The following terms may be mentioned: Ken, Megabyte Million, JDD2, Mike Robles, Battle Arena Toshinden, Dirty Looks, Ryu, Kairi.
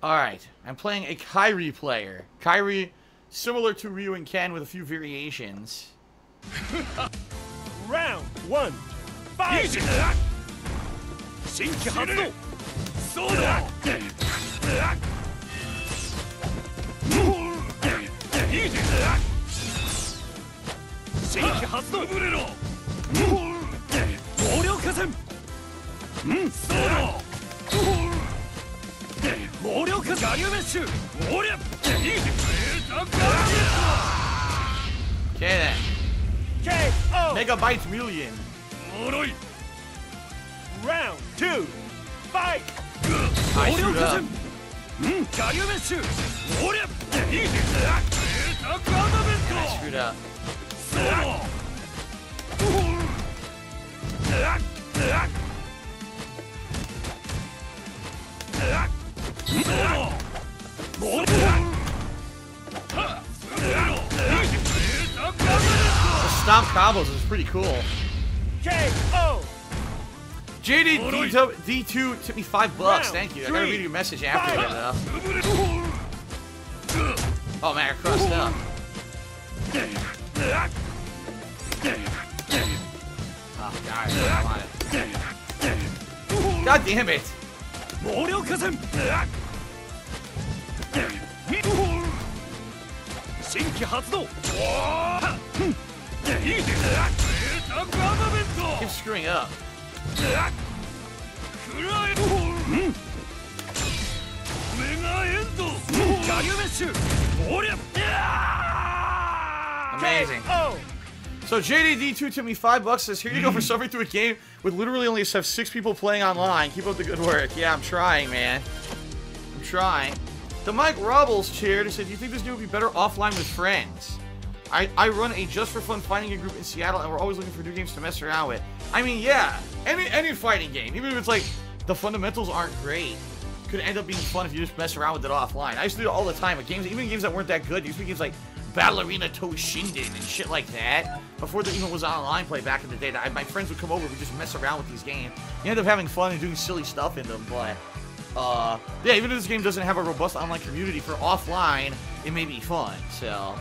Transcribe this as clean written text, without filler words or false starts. Alright, I'm playing a Kairi player. Kairi, similar to Ryu and Ken with a few variations. Round one, fight! Okay then. Megabyte Million. Round two. Fight. I screwed up. The stomp combos is pretty cool. K.O. JD D2 took me $5. Thank you. I gotta read your message after that though. Oh man, I crossed up. Oh god, I don't want it. God damn it! Keep screwing up. Amazing. So JDD2 took me $5, says, here you go for suffering through a game with literally only 6 people playing online. Keep up the good work. Yeah, I'm trying, man. I'm trying. The Mike Robles cheered and said, do you think this dude would be better offline with friends? I run a just for fun fighting game group in Seattle, and we're always looking for new games to mess around with. I mean, yeah, any fighting game, even if it's like the fundamentals aren't great, could end up being fun if you just mess around with it offline. I used to do it all the time with games, even games that weren't that good. There used to be games like Battle Arena Toshinden and shit like that before there even was online play back in the day. My friends would come over, we'd just mess around with these games. You end up having fun and doing silly stuff in them, but yeah, even if this game doesn't have a robust online community for offline, it may be fun. So.